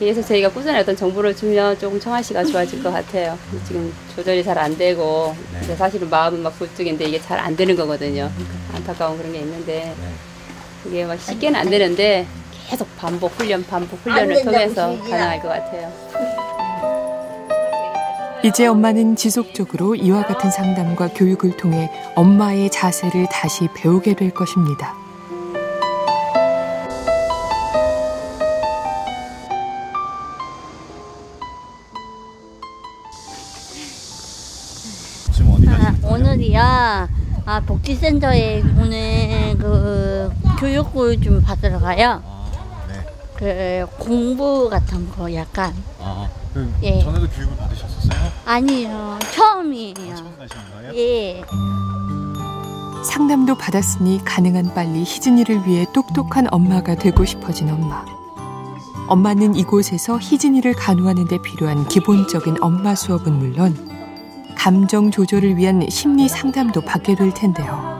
그래서 저희가 꾸준히 어떤 정보를 주면 조금 청아씨가 좋아질 것 같아요. 지금 조절이 잘 안 되고, 네. 사실은 마음은 막 굴뚝인데 이게 잘 안 되는 거거든요. 안타까운 그런 게 있는데, 네. 이게 막 쉽게는 안 되는데 계속 반복 훈련을 통해서 가능할 것 같아요. 이제 엄마는 지속적으로 이와 같은 상담과 교육을 통해 엄마의 자세를 다시 배우게 될 것입니다. 오늘이요. 복지센터에 오늘 그 교육을 좀 받으러 가요. 아, 네. 그 공부 같은 거 약간. 아, 그 예. 전에도 교육을 받으셨었어요? 아니요, 처음이에요. 아, 처음 가시는 거예요? 예. 상담도 받았으니 가능한 빨리 희진이를 위해 똑똑한 엄마가 되고 싶어진 엄마. 엄마는 이곳에서 희진이를 간호하는 데 필요한 기본적인 엄마 수업은 물론 감정 조절을 위한 심리 상담도 받게 될 텐데요.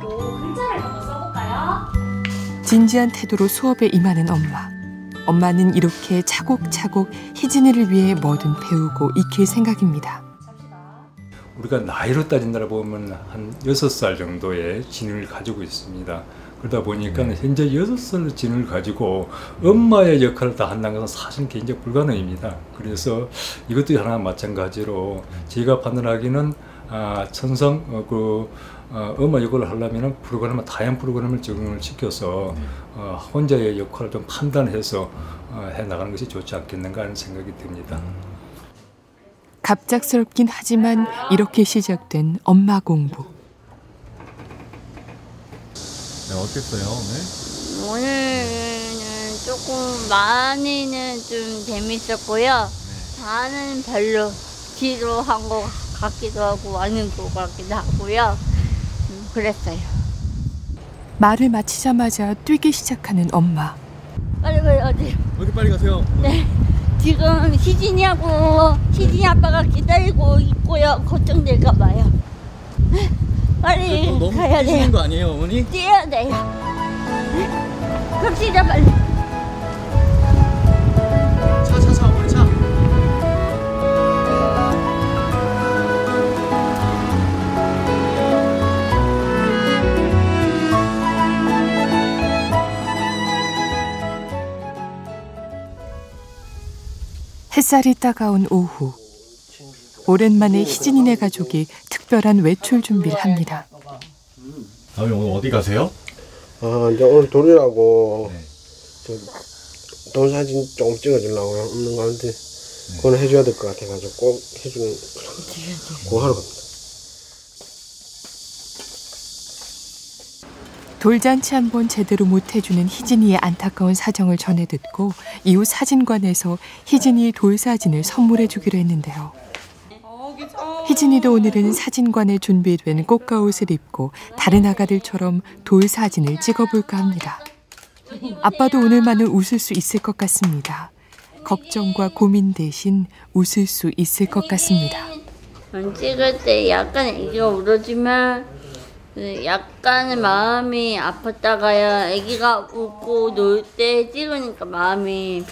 진지한 태도로 수업에 임하는 엄마. 엄마는 이렇게 차곡차곡 희진이를 위해 뭐든 배우고 익힐 생각입니다. 우리가 나이로 따진다고 보면 한 6살 정도의 지능을 가지고 있습니다. 그러다 보니까 현재 6살의 지능을 가지고 엄마의 역할을 다 한다는 것은 사실은 굉장히 불가능입니다. 그래서 이것도 하나 마찬가지로 제가 판단하기는 엄마 역할을 하려면 프로그램을 다양한 프로그램을 적용을 시켜서 혼자의 역할을 좀 판단해서 해나가는 것이 좋지 않겠는가 하는 생각이 듭니다. 갑작스럽긴 하지만 이렇게 시작된 엄마 공부. 네, 어땠어요 오늘? 오늘은 조금 많이는 좀 재밌었고요. 네. 다는 별로 지루한 것 같기도 하고 많은 것 같기도 하고요. 그랬어요. 말을 마치자마자 뛰기 시작하는 엄마. 빨리 어디요? 여기 빨리 가세요. 네. 지금 희진이하고 희진이 아빠가 기다리고 있고요. 걱정될까 봐요. 빨리 너무 가야 돼요. 거 아니에요, 어머니? 뛰어야 돼요. 갑시다 빨리. 차 어머니 차. 햇살이 따가운 오후. 오랜만에 희진이네 가족이 특별한 외출 준비를 합니다. 아버님 오늘 어디 가세요? 아 이제 오늘 돌이라고 네. 돈 사진 조금 찍어주려고요. 없는 거 하는데 네. 그건 해줘야 될 것 같아가지고 꼭 해주는 그거 하러 갑니다. 돌잔치 한번 제대로 못 해주는 희진이의 안타까운 사정을 전해 듣고 이후 사진관에서 희진이의 돌사진을 선물해주기로 했는데요. 희진이도 오늘은 사진관에 준비된 꽃가옷을 입고 다른 아가들처럼 돌 사진을 찍어볼까 합니다. 아빠도 오늘만은 웃을 수 있을 것 같습니다. 걱정과 고민 대신 웃을 수 있을 것 같습니다. 찍을 때 약간 애기가 울어지면 약간 마음이 아팠다가야 애기가 웃고 놀 때 찍으니까 마음이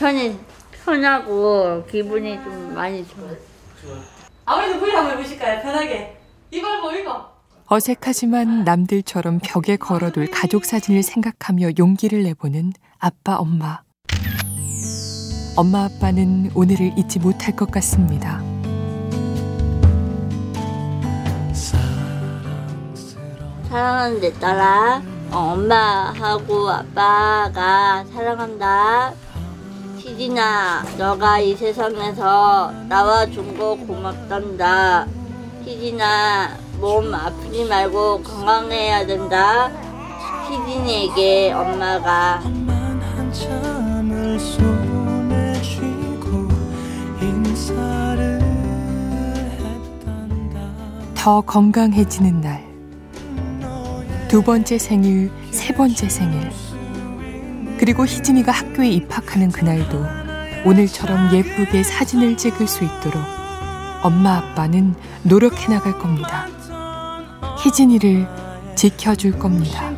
편하고 기분이 좀 많이 좋았어요. 아버님도 후일 한번 해보실까요? 편하게. 이거. 어색하지만 남들처럼 벽에 걸어둘 가족 사진을 생각하며 용기를 내보는 아빠, 엄마. 엄마, 아빠는 오늘을 잊지 못할 것 같습니다. 사랑하는 내 딸아, 엄마하고 아빠가 사랑한다. 희진아, 너가 이 세상에서 나와준 거 고맙단다. 희진아, 몸 아프지 말고 건강해야 된다. 희진이에게 엄마가. 더 건강해지는 날. 2번째 생일, 3번째 생일. 그리고 희진이가 학교에 입학하는 그날도 오늘처럼 예쁘게 사진을 찍을 수 있도록 엄마, 아빠는 노력해 나갈 겁니다. 희진이를 지켜줄 겁니다.